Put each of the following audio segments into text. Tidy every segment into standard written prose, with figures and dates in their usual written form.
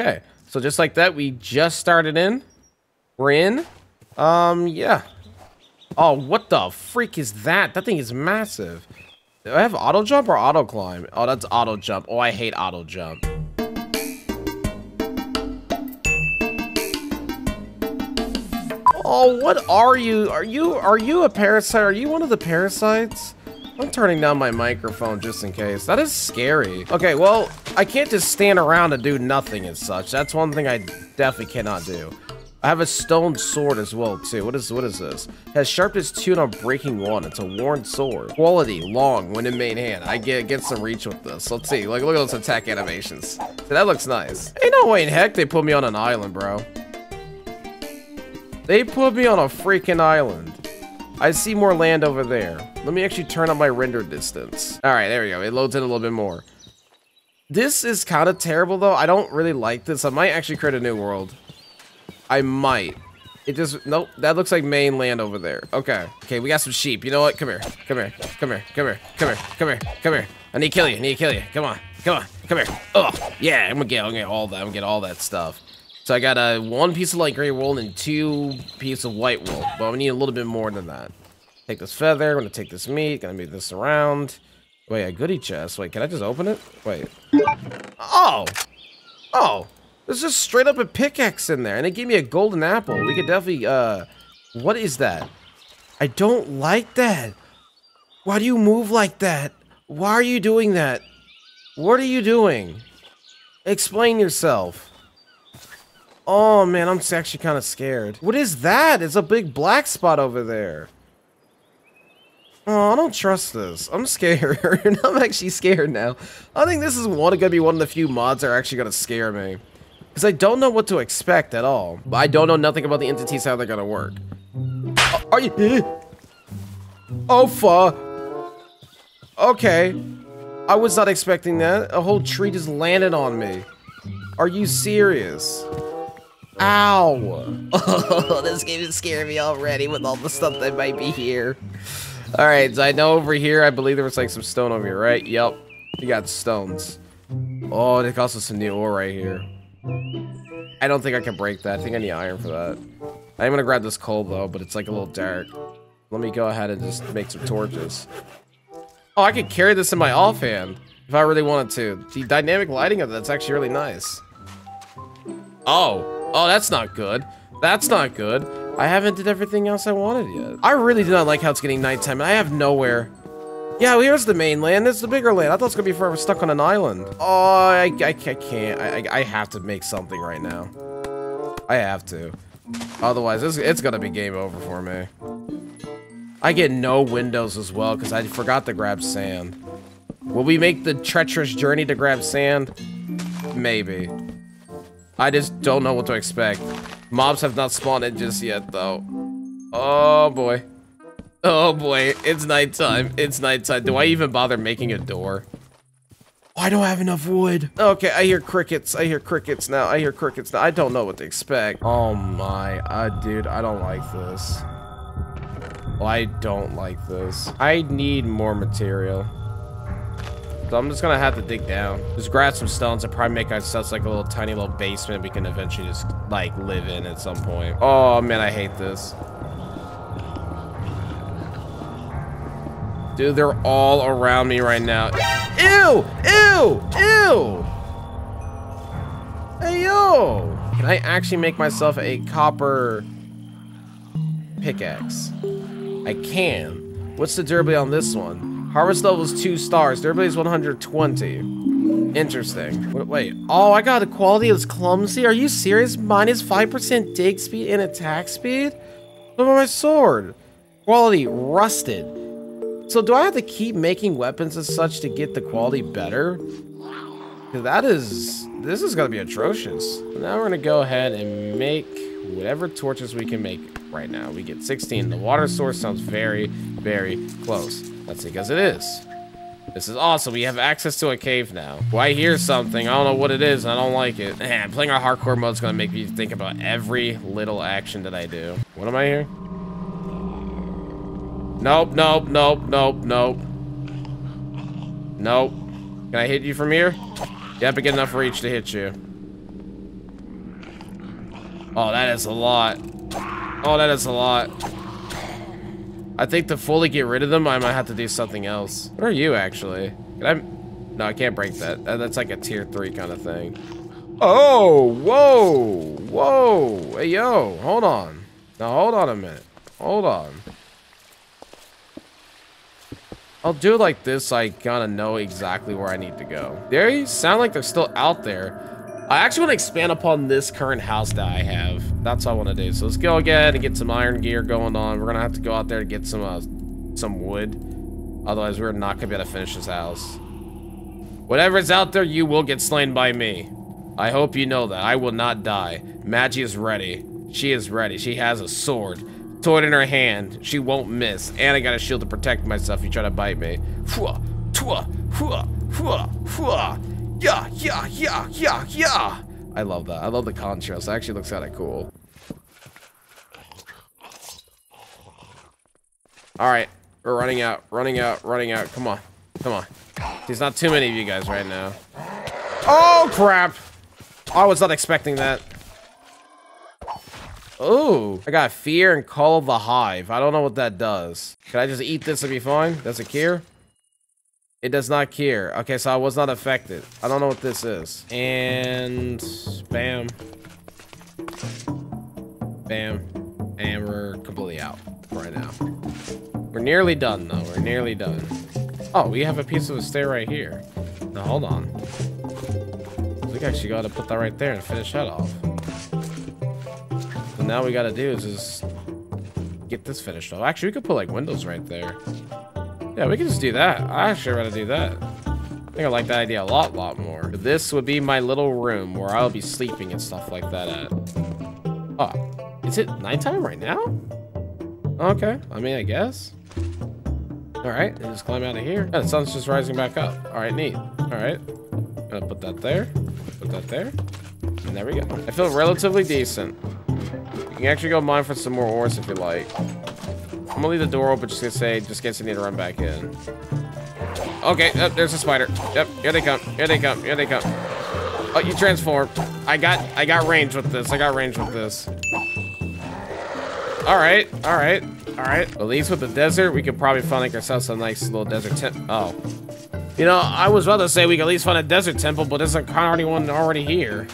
Okay, so just like that, we just started in. We're in. Yeah. Oh, what the freak is that? That thing is massive. Do I have auto jump or auto climb? Oh, that's auto jump. Oh, I hate auto jump. Oh, what are you? Are you a parasite? Are you one of the parasites? I'm turning down my microphone just in case. That is scary. Okay, well, I can't just stand around and do nothing as such. That's one thing I definitely cannot do. I have a stone sword as well, too. What is this? It has sharpness 2 and on breaking 1. It's a worn sword. Quality, long, when in main hand. I get some reach with this. Let's see. Like, look at those attack animations. So that looks nice. Ain't no way in heck they put me on an island, bro. They put me on a freaking island. I see more land over there. Let me actually turn up my render distance. All right, there we go. It loads in a little bit more. This is kind of terrible, though. I don't really like this. I might actually create a new world. I might. It just... Nope. That looks like mainland over there. Okay. Okay, we got some sheep. You know what? Come here. Come here. Come here. Come here. Come here. Come here. Come here. I need to kill you. I need to kill you. Come on. Come on. Come here. Oh, yeah. I'm gonna get all that. I'm gonna get all that stuff. So I got one piece of light gray wool and 2 pieces of white wool, but we need a little bit more than that. Take this feather. I'm gonna take this meat. Gonna move this around. Wait, a goodie chest. Wait, can I just open it? Wait. Oh, oh, there's just straight up a pickaxe in there, and it gave me a golden apple. We could definitely. What is that? I don't like that. Why do you move like that? Why are you doing that? What are you doing? Explain yourself. Oh, man, I'm actually kind of scared. What is that? It's a big black spot over there. Oh, I don't trust this. I'm scared. I'm actually scared now. I think this is gonna be one of the few mods that are actually going to scare me. Because I don't know what to expect at all. I don't know nothing about the entities, how they're going to work. Oh, are you... Oh, fuck. Okay. I was not expecting that. A whole tree just landed on me. Are you serious? Ow! Oh, this game is scaring me already with all the stuff that might be here. Alright, so I know over here, I believe there was like some stone over here, right? Yep. You got stones. Oh, there's also some new ore right here. I don't think I can break that. I think I need iron for that. I am gonna grab this coal though, but it's like a little dark. Let me go ahead and just make some torches. Oh, I could carry this in my offhand if I really wanted to. The dynamic lighting of that's actually really nice. Oh. Oh, that's not good. That's not good. I haven't did everything else I wanted yet. I really do not like how it's getting nighttime, and I have nowhere. Yeah, well, here's the mainland. There's the bigger land. I thought it was going to be forever stuck on an island. Oh, I can't. I have to make something right now. I have to. Otherwise, it's going to be game over for me. I get no windows as well, because I forgot to grab sand. Will we make the treacherous journey to grab sand? Maybe. I just don't know what to expect. Mobs have not spawned in just yet, though. Oh, boy. Oh, boy. It's nighttime. It's nighttime. Do I even bother making a door? Oh, I don't have enough wood. Okay, I hear crickets. I hear crickets now. I hear crickets now. I don't know what to expect. Oh, my. Dude, I don't like this. Oh, I don't like this. I need more material. So I'm just gonna have to dig down. Just grab some stones and probably make ourselves like a little tiny little basement we can eventually just like live in at some point. Oh man, I hate this. Dude, they're all around me right now. Ew! Ew! Ew! Hey yo! Can I actually make myself a copper pickaxe? I can. What's the durability on this one? Harvest level is 2 stars. Everybody's 120. Interesting. Wait. Oh, I got a quality that's clumsy. Are you serious? Mine is 5% dig speed and attack speed? Look at my sword. Quality rusted. So do I have to keep making weapons as such to get the quality better? Because that is... This is going to be atrocious. Now we're going to go ahead and make whatever torches we can make right now. We get 16. The water source sounds very, very close. That's because it is. This is awesome. We have access to a cave now. Well, I hear something. I don't know what it is, and I don't like it. Man, playing our hardcore mode is going to make me think about every little action that I do. What am I here? Nope, nope, nope, nope, nope. Nope. Can I hit you from here? You have to get enough reach to hit you. Oh, that is a lot. Oh, that is a lot. I think to fully get rid of them, I might have to do something else. What are you, actually? Can I... No, I can't break that. That's like a tier 3 kind of thing. Oh, whoa, whoa. Hey, yo, hold on. Now, hold on a minute. Hold on. I'll do it like this so I kind of know exactly where I need to go. They sound like they're still out there. I actually want to expand upon this current house that I have. That's what I want to do. So let's go again and get some iron gear going on. We're going to have to go out there to get some wood. Otherwise, we're not going to be able to finish this house. Whatever's out there, you will get slain by me. I hope you know that. I will not die. Maggie is ready. She is ready. She has a sword. Sword in her hand. She won't miss. And I got a shield to protect myself if you try to bite me. Fwa, twa, fwa, fwa, fwa. Yeah, yeah, yeah, yeah, yeah. I love that. I love the contrast. That actually looks kind of cool. All right, we're running out, running out, running out. Come on, come on. There's not too many of you guys right now. Oh, crap. I was not expecting that. Oh, I got fear and call of the hive. I don't know what that does. Can I just eat this and be fine? That's a cure. It does not cure. Okay, so I was not affected. I don't know what this is. And bam. Bam. And we're completely out right now. We're nearly done though. We're nearly done. Oh, we have a piece of a stair right here. Now hold on. We actually gotta put that right there and finish that off. So now we gotta do is just get this finished off. Actually, we could put like windows right there. Yeah, we can just do that. I actually rather do that. I think I like that idea a lot more. This would be my little room where I'll be sleeping and stuff like that at. Oh, is it nighttime right now? Okay, I mean, I guess. All right, and just climb out of here. Yeah, the sun's just rising back up. All right, neat. All right, I'm gonna put that there, put that there, and there we go. I feel relatively decent. You can actually go mine for some more ores if you like. I'm gonna leave the door open just to say, just in case I need to run back in. Okay, oh, there's a spider. Yep, here they come, here they come, here they come. Oh, you transformed. I got range with this, I got range with this. All right, all right, all right. At least with the desert, we could probably find like ourselves a nice little desert temple. Oh. You know, I was about to say we could at least find a desert temple, but there's a kind of one already here.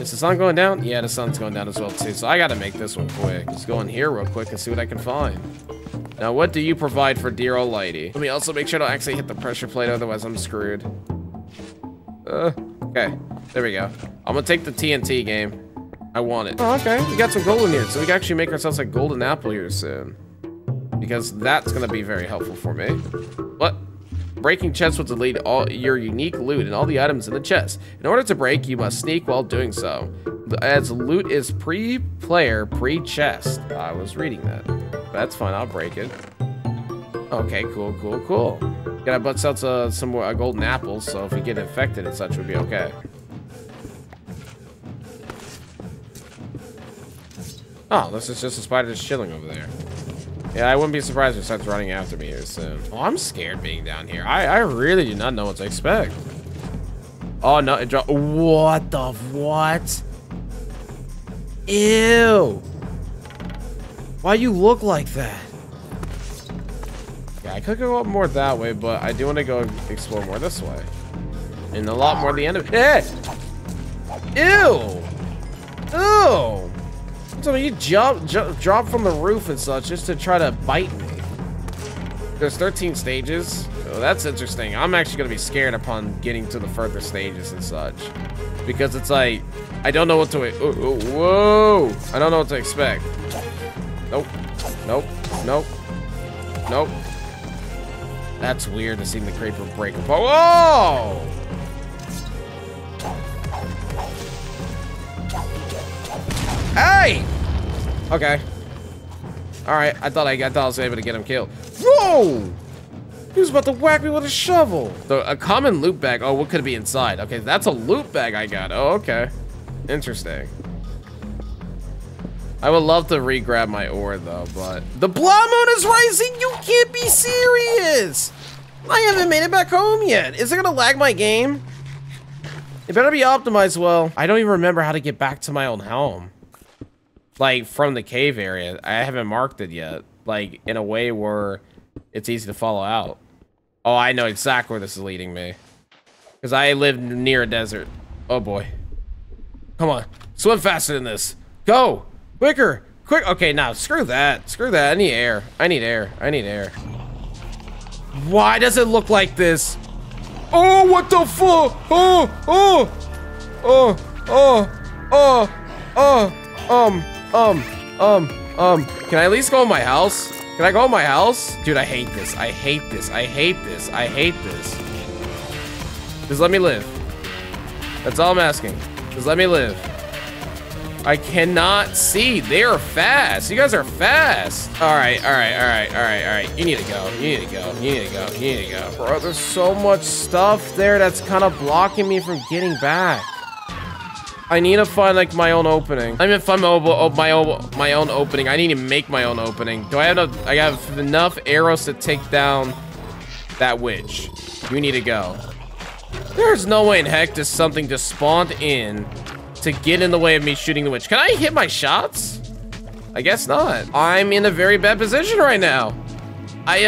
Is the sun going down? Yeah, the sun's going down as well too, so I gotta make this one quick. Let's go in here real quick and see what I can find. Now, what do you provide for dear old lady? Let me also make sure I don't actually hit the pressure plate, otherwise I'm screwed. Okay, there we go. I'm gonna take the TNT game. I want it. Oh, okay, we got some gold in here, so we can actually make ourselves a golden apple here soon. Because that's gonna be very helpful for me. What? Breaking chests will delete all your unique loot and all the items in the chest. In order to break, you must sneak while doing so. As loot is pre-player, pre-chest. I was reading that. That's fine, I'll break it. Okay, cool, cool, cool. Gotta bust out some golden apples, so if we get infected and such, we'll be okay. Oh, this is just a spider just chilling over there. Yeah, I wouldn't be surprised if it starts running after me here soon. Oh, I'm scared being down here. I really do not know what to expect. Oh, no, it dropped. What the, what? Ew. Why you look like that? Yeah, I could go up more that way, but I do want to go explore more this way. And a lot more at the end of it. Ew. Ew. So you drop from the roof and such just to try to bite me. There's 13 stages. Oh, that's interesting. I'm actually gonna be scared upon getting to the further stages and such, because it's like I don't know what to. Whoa! I don't know what to expect. Nope. Nope. Nope. Nope. That's weird to see the creeper break apart. Whoa! Hey! Okay. Alright, I thought I was able to get him killed. Whoa! He was about to whack me with a shovel. So a common loot bag. Oh, what could it be inside? Okay, that's a loot bag I got. Oh, okay. Interesting. I would love to re-grab my ore though, but the blood moon is rising! You can't be serious! I haven't made it back home yet. Is it gonna lag my game? It better be optimized well. I don't even remember how to get back to my own home. like from the cave area. I haven't marked it yet, like in a way where it's easy to follow out. Oh, I know exactly where this is leading me, because I live near a desert. Oh boy, come on, swim faster than this. Go quicker, quick. Okay, now screw that, screw that. I need air, I need air, I need air. Why does it look like this? Oh, what the fuck? Oh, oh, oh, oh, oh, oh, can I at least go in my house? Can I go in my house? Dude, I hate this. I hate this. I hate this. I hate this. Just let me live. That's all I'm asking. Just let me live. I cannot see. They are fast. You guys are fast. All right, all right, all right, all right, all right. You need to go. You need to go. You need to go. You need to go. Bro, there's so much stuff there that's kind of blocking me from getting back. I need to find like my own opening. I mean, if I'm my own opening, I need to make my own opening. Do I have enough? I have enough arrows to take down that witch. You need to go. There's no way in heck does something just spawned in to get in the way of me shooting the witch. Can I hit my shots? I guess not. I'm in a very bad position right now. I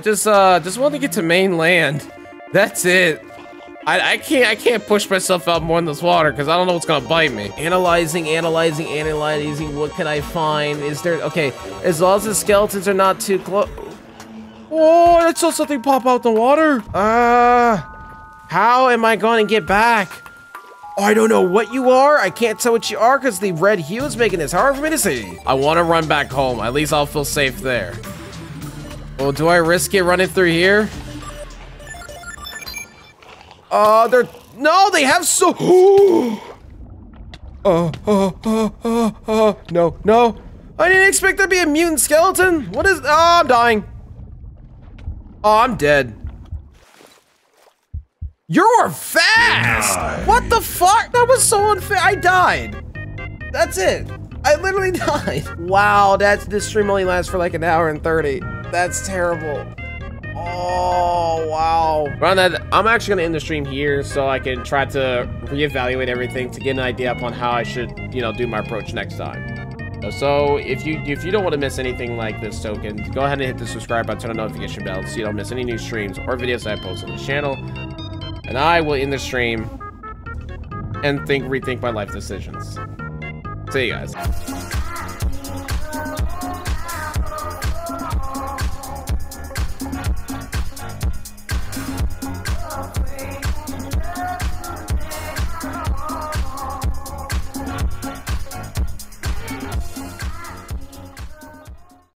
just want to get to mainland. That's it. I can't push myself out more in this water because I don't know what's gonna bite me. Analyzing, what can I find? Is there, okay, as long as the skeletons are not too close. Oh, I saw something pop out in the water. How am I gonna get back? Oh, I don't know what you are. I can't tell what you are because the red hue is making this hard for me to see. I wanna run back home. At least I'll feel safe there. Well, do I risk it running through here? They're, no, they have so, no, no. I didn't expect there to be a mutant skeleton. What is, oh, I'm dying. Oh, I'm dead. You're fast. Denied. What the fuck? That was so unfair. I died. That's it. I literally died. Wow, this stream only lasts for like an hour and 30. That's terrible. Oh, wow. Around that, I'm actually going to end the stream here so I can try to reevaluate everything to get an idea upon how I should, you know, do my approach next time. So if you don't want to miss anything like this token, go ahead and hit the subscribe button, turn on notification bell so you don't miss any new streams or videos that I post on this channel. And I will end the stream and rethink my life decisions. See you guys.